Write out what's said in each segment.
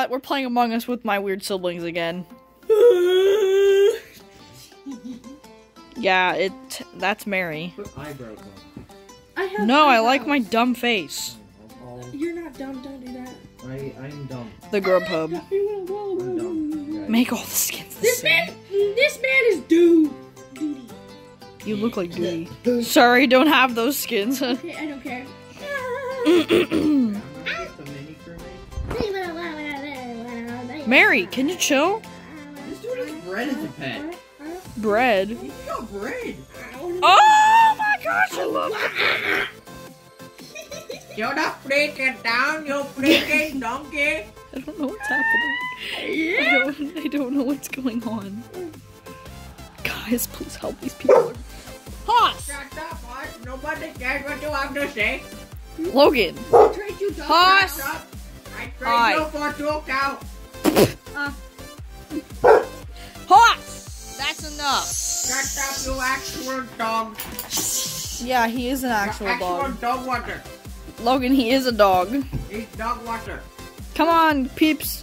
what? We're playing Among Us with my weird siblings again. Yeah, that's Mary. Put eyebrows on. I have no, eyebrows. I like my dumb face. You're not dumb, don't do that. I'm dumb. The Grubhub. I'm dumb. Make all the skins the same. This man is Doody. You look like Doody. Sorry, don't have those skins. Okay, I don't care. Mary, can you chill? This dude has bread as a pet. Bread? You got bread. Oh my gosh, I love it. You're not breaking down, you're breaking donkey. I don't know what's happening. I don't know what's going on. Guys, please help these people. Hoss! Shut up, Hoss. Nobody cares what you have to say. Logan. Hoss! I trade you for two cows. Hoss! That's enough. Shut up, you actual dog. Yeah, he is an actual dog. Actual dog water. Logan, he is a dog. He's dog water. Come on, peeps.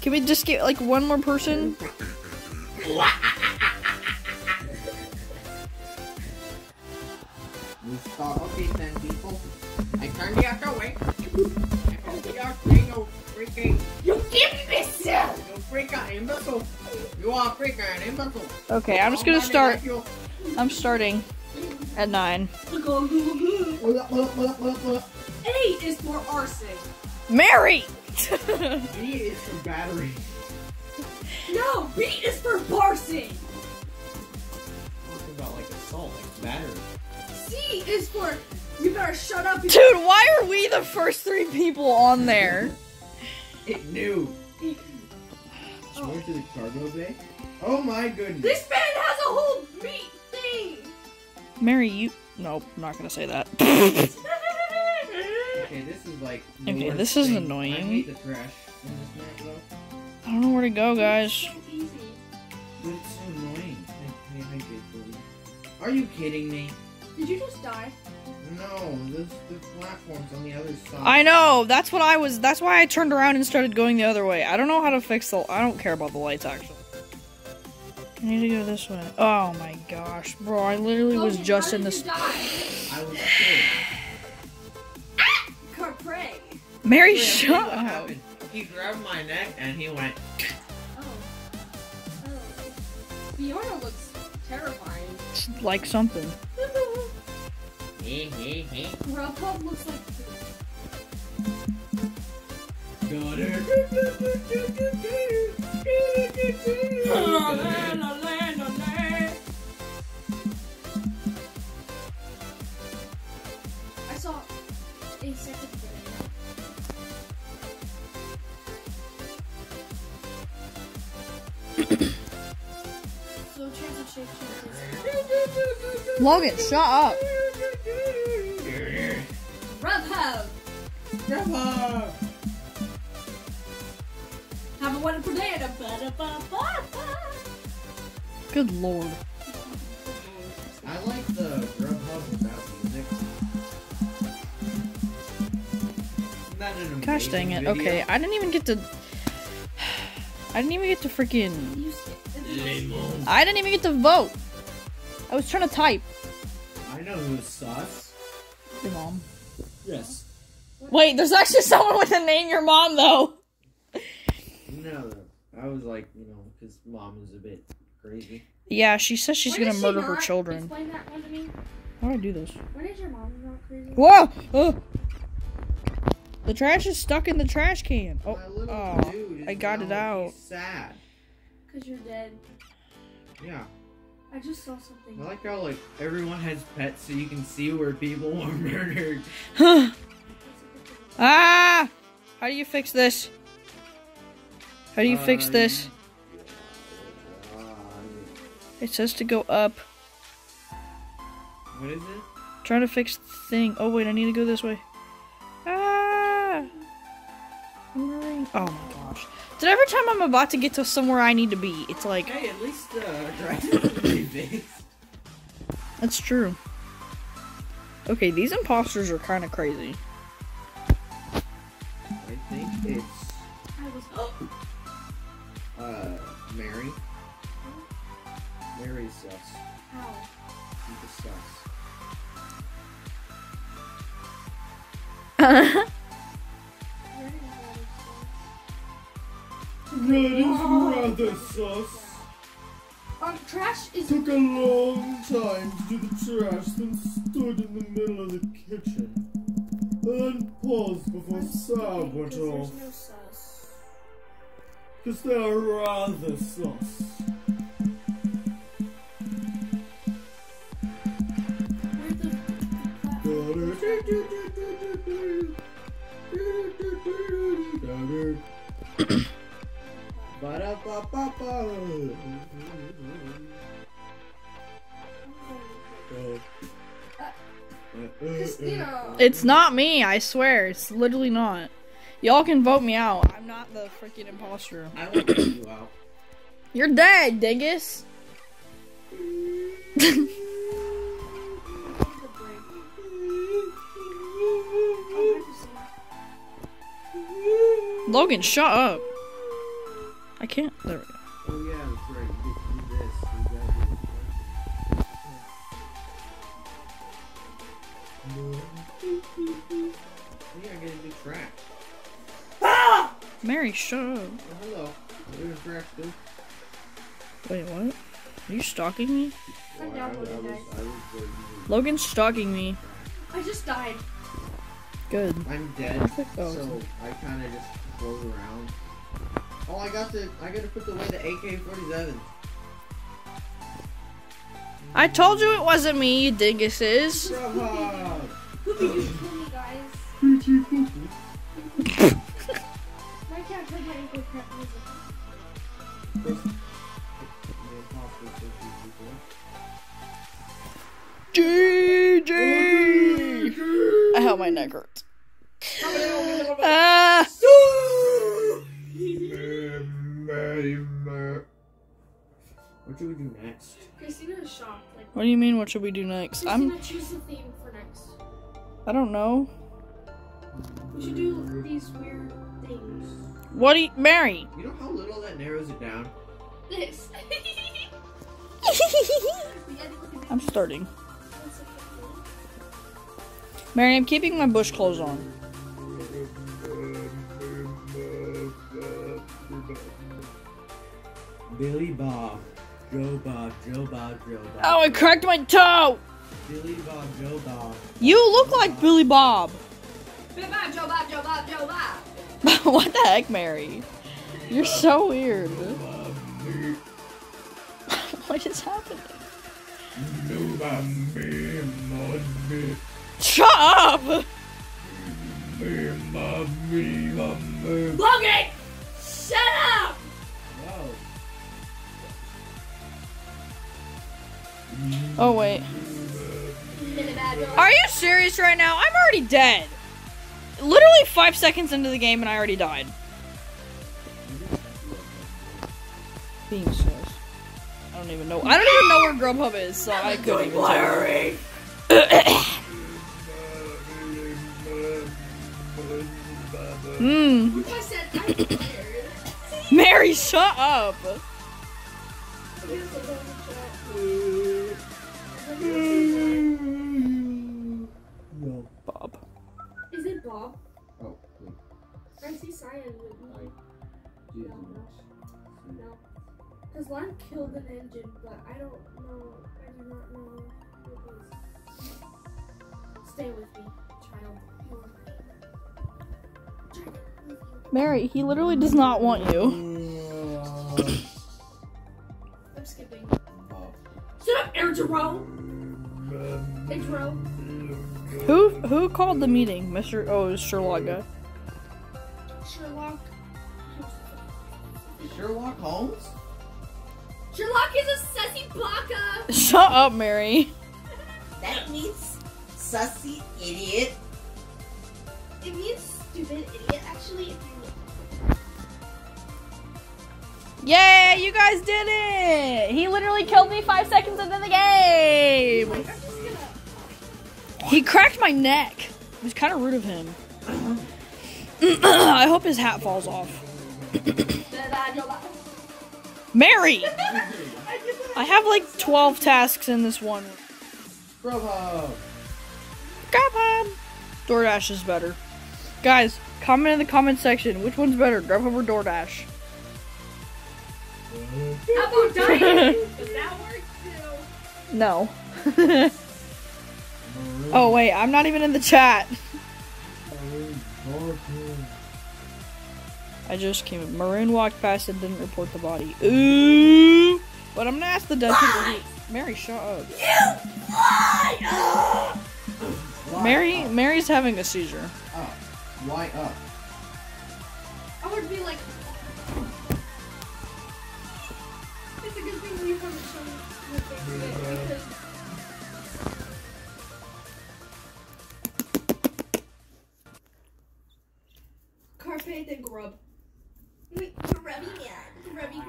Can we just get like one more person? Okay, 10 people. I turned the other way. I hope you are saying you freaking. You give me yourself! You freaking imbecile. You are freaking an imbecile. Okay, I'm just gonna start. I'm starting at 9. 8 is for arson. Mary! B is for battery. No, B is for arson. What about like assault, like battery? C is for you better shut up. Dude, why are we the first 3 people on there? It knew. It's going to the cargo bay. Oh my goodness. This man has a whole meat thing. Mary, you. Nope, I'm not gonna say that. Okay, this is like. Okay, this is annoying. I hate the trash in this map, though. I don't know where to go, guys. It's so easy. But it's so annoying. I hate it. Are you kidding me? Did you just die? No, the platform's on the other side. I know. That's what I was. That's why I turned around and started going the other way. I don't know how to fix the. I don't care about the lights actually. I need to go this way. Oh my gosh, bro! I literally was just in this. I was killed. Mary, shut up! He grabbed my neck and he went. Oh. Oh. Fiona looks terrifying. It's like something. Grubhub looks like food. Got it. I saw a second video. So change. Logan, shut up. Grubhub! Grubhub! Have a wonderful day and a ba-da-ba-ba-ba! Good lord. I like the Grubhub without music. Gosh dang it. Video. Okay, I didn't even get to. I didn't even get to freaking. I didn't even get to vote! I was trying to type. I know who's sus. Your mom. Yes. Wait, there's actually someone with a name your mom, though. No, I was like, you know, because mom is a bit crazy. Yeah, she says she's going to murder her children. Explain that one to me. How do I do this? When is your mom not crazy? Whoa! Oh. The trash is stuck in the trash can. Oh, I got it out. Sad. Because you're dead. Yeah. I just saw something. I like how like everyone has pets, so you can see where people were murdered. Ah! How do you fix this? How do you fix this? It says to go up. What is it? I'm trying to fix the thing. Oh wait, I need to go this way. Ah! Oh my gosh! Did every time I'm about to get to somewhere I need to be, it's like. Hey, at least drive. That's true. Okay, these imposters are kind of crazy. I think it's very sus. How? Super sus. That is rather sus. Our trash is- Took a long time to do the trash, then stood in the middle of the kitchen. Then paused before sound went off. There's no sus. Cause they are rather sus. It's not me, I swear. It's literally not. Y'all can vote me out. I'm not the freaking imposter. I won't vote you out. You're dead, dingus. Logan, shut up. I can't. There we go. Oh, yeah, that's right. You can do this. We are getting the track. Ah! Mary, shut up. Oh, hello. We're in track, dude. Wait, what? Are you stalking me? I'm downloading guys. Logan's stalking me. I just died. Good. I'm dead, so I kind of just float around. Oh, I gotta put away the AK-47. I told you it wasn't me, you dinguses. Who did you kill me, guys? I can't play my AK crap music. GG! I have my neck hurts. What should we do next? Christina is shocked. Like, what do you mean, what should we do next? Christina, choose the theme for next. I don't know. We should do these weird things. What do you- Mary! You know how little that narrows it down? This. I'm starting. Mary, I'm keeping my bush clothes on. Billy Bob, Joe Bob, Joe Bob, Joe Bob. Oh, I cracked my toe! Billy Bob, Joe Bob. You look Joe like Bob. Billy Bob. Billy Bob, Joe Bob, Joe Bob, Joe Bob. What the heck, Mary? You're so weird. What is happening? Shut up! Logan! Shut up! Wow. Oh, wait. Are you serious right now? I'm already dead. Literally 5 seconds into the game and I already died. Being serious. I don't even know where Grubhub is, so I couldn't even tell. Mary, shut up! No, Bob. Is it Bob? Oh, wait. I see cyan with me. Yeah. No. Because Lon killed an engine, but I don't know. I do not know who it is. Stay with me, child. Mary, he literally does not want you. I'm skipping. Shut up, Intro. Who called the meeting, Mr. Oh, it was Sherlock guy. Sherlock Holmes? Sherlock is a sussy baka! Shut up, Mary. That means sussy idiot. It means stupid idiot, actually, if you look. Yay, you guys did it! He literally killed me 5 seconds into the game! Like, he cracked my neck. It was kind of rude of him. I hope his hat falls off. Mary! I have like 12 tasks in this one. Grubhub! DoorDash is better. Guys, comment in the comment section which one's better, Grubhub or DoorDash. Apple diet! Does that work too? No. Oh wait, I'm not even in the chat. I just came in. Maroon walked past and didn't report the body. Ooh! But I'm gonna ask the dead people. Mary, shut up. You lie! Mary's having a seizure. Oh, why up? I would be like. It's a good thing you haven't shown your face yet because. Carpe de grub. Grubby.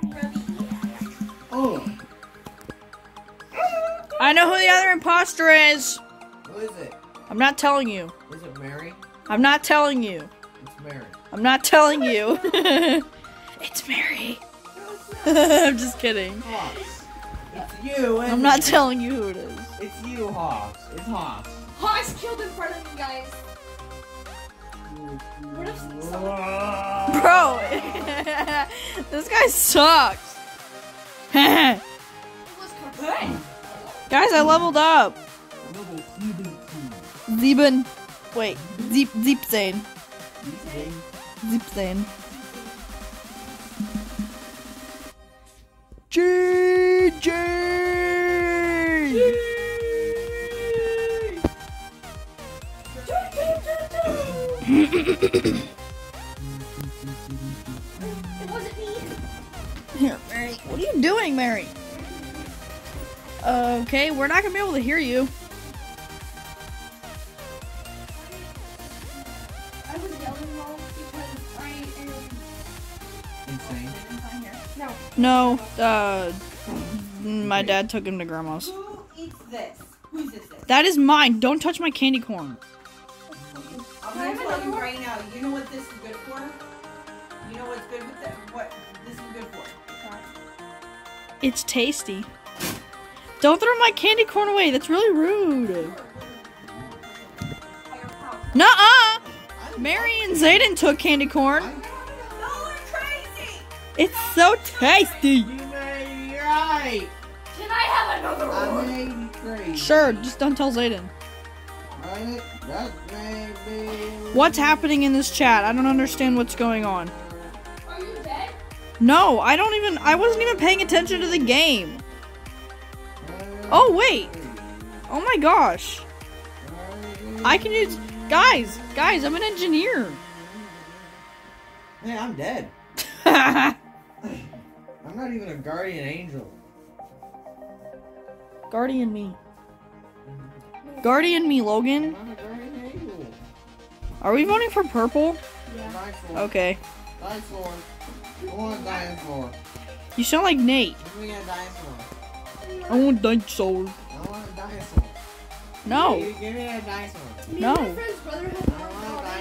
Oh. I know who the other imposter is. Who is it? I'm not telling you. Is it Mary? I'm not telling you. It's Mary. I'm not telling you. It's Mary. I'm just kidding. Hoss. It's you. I'm not telling you who it is. It's you, Hoss. It's Hoss. Hoss killed in front of me, guys. What if someone... Bro, this guy sucks. Guys, I leveled up. Sieben. Wait, 17. 17. GG. It wasn't me. Here, Mary. What are you doing, Mary? Okay, we're not gonna be able to hear you. I was yelling wrong because I am insane. No. No. My dad took him to grandma's. Who eats this? Who's this? That is mine. Don't touch my candy corn. I have another one right now. You know what this is good for? You know what's good with that? What this is good for? Okay. It's tasty. Don't throw my candy corn away. That's really rude. Nuh-uh! Mary and Zayden took candy corn. No, we're crazy. It's so tasty. You may be right. Can I have another one? I may be crazy. Sure, just don't tell Zayden. What's happening in this chat? I don't understand what's going on. Are you dead? No, I wasn't even paying attention to the game. Oh, wait. Oh my gosh. I can use... Guys, I'm an engineer. Man, I'm dead. I'm not even a guardian angel. Guardian me. Guardian me, Logan. Are we voting for purple? Yeah. Okay. Dinosaur. I want a dinosaur. You sound like Nate. Give me a dinosaur. I want a dinosaur. I want a dinosaur. No. Give me a dinosaur. No. Me and my friend's brother has I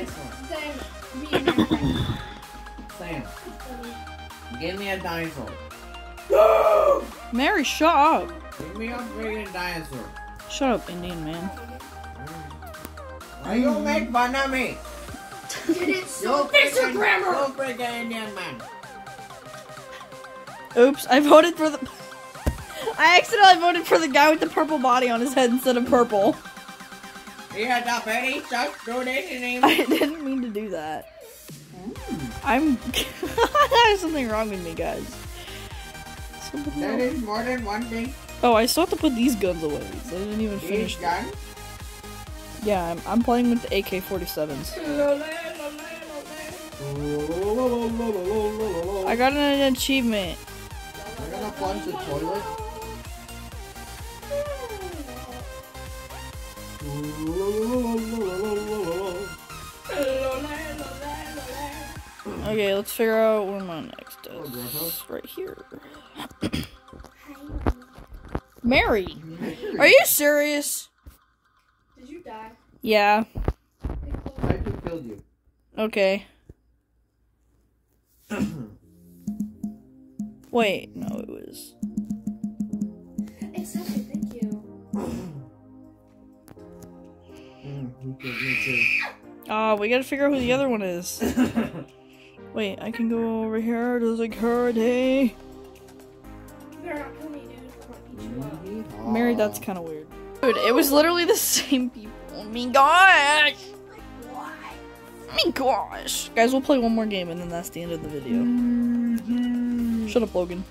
want a dinosaur. Sam. Give me a dinosaur. No! Mary, shut up. Give me a freaking dinosaur. Shut up, Indian man. Why you make fun of me? It's so freaking grammar! So freaking Indian man. Oops, I voted for the... I accidentally voted for the guy with the purple body on his head instead of purple. I didn't mean to do that. There's something wrong with me, guys. There is more than one thing. Oh, I still have to put these guns away. So I didn't even finish them. Yeah, I'm playing with the AK-47s. I got an achievement. We're gonna plunge the toilet. Okay, let's figure out where my next is. Right here. Mary, are you serious? Did you die? Yeah. I just killed you. Okay. Wait, no, it was. It's We gotta figure out who the other one is. Wait, I can go over here. There's like hurricane. They're not coming, dude. Mary, that's kind of weird. Dude, it was literally the same people. Oh my gosh. What? Oh my gosh. Guys, we'll play one more game and then that's the end of the video. Mm-hmm. Shut up, Logan.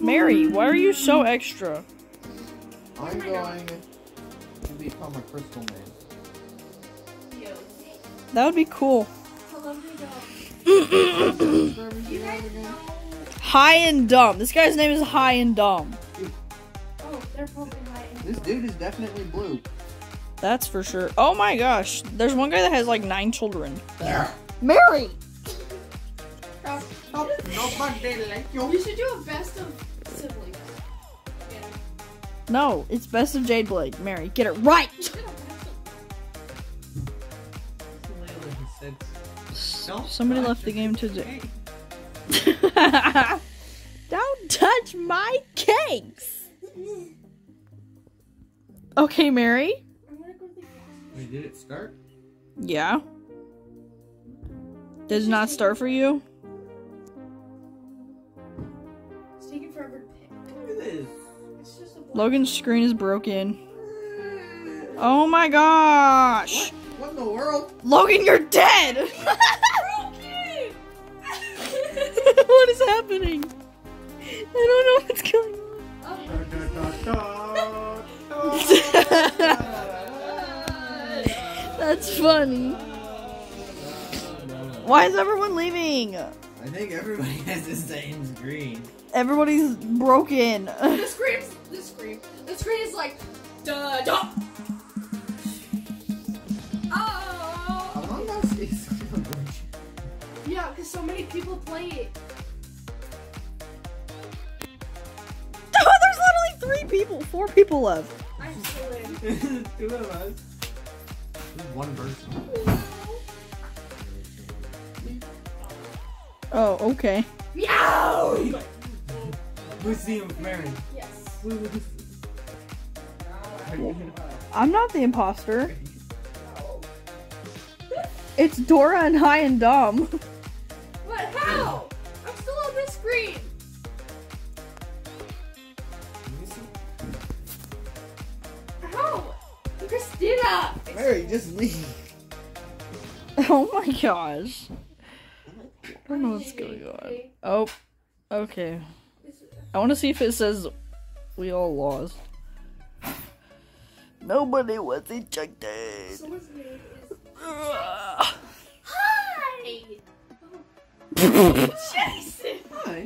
Mary, why are you so extra? I'm going to become a crystal maid. That would be cool. High and Dumb. This guy's name is High and Dumb. Oh, they're probably high and dumb. This dude is definitely blue. That's for sure. Oh my gosh. There's one guy that has like 9 children. Yeah. Mary! You should do a best of siblings. No, it's best of Jade Blade. Mary, get it right! Somebody left the game to do. Don't touch my cakes! Okay, Mary. Wait, did it start? Yeah. Did it not start for you? It's taking forever to pick. Look at this. Logan's screen is broken. Oh my gosh! What in the world? Logan, you're dead! What is happening? I don't know what's going on. That's funny. Why is everyone leaving? I think everybody has the same screen. Everybody's broken. The screen is like, duh, duh. Oh. Among Us is so good. Yeah, because so many people play it. Oh, there's literally 4 people left. I'm still in. Two of us. There's one person. Oh, okay. Meow! Who's the Mary? Yes. I'm not the imposter. No. It's Dora and High and Dumb. What? How? I'm still on this screen. How? Christina! Mary, just leave. Oh my gosh. I don't know what's going on. Oh, okay. I want to see if it says we all lost. Nobody was ejected. Hi! Jason! Hi.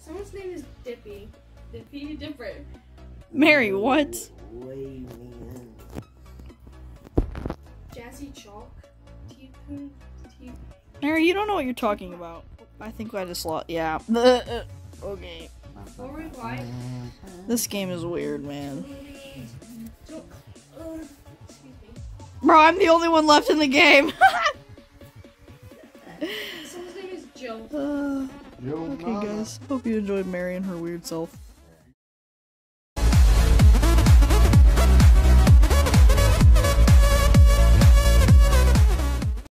Someone's name is Dippy. Dippy Dipper. Mary, what? Jazzy Chalk? Teapoon? Mary, you don't know what you're talking about. I think I just lost. Yeah. Okay. This game is weird, man. Bro, I'm the only one left in the game. Someone's name is Jill. Okay, guys. Hope you enjoyed Mary and her weird self.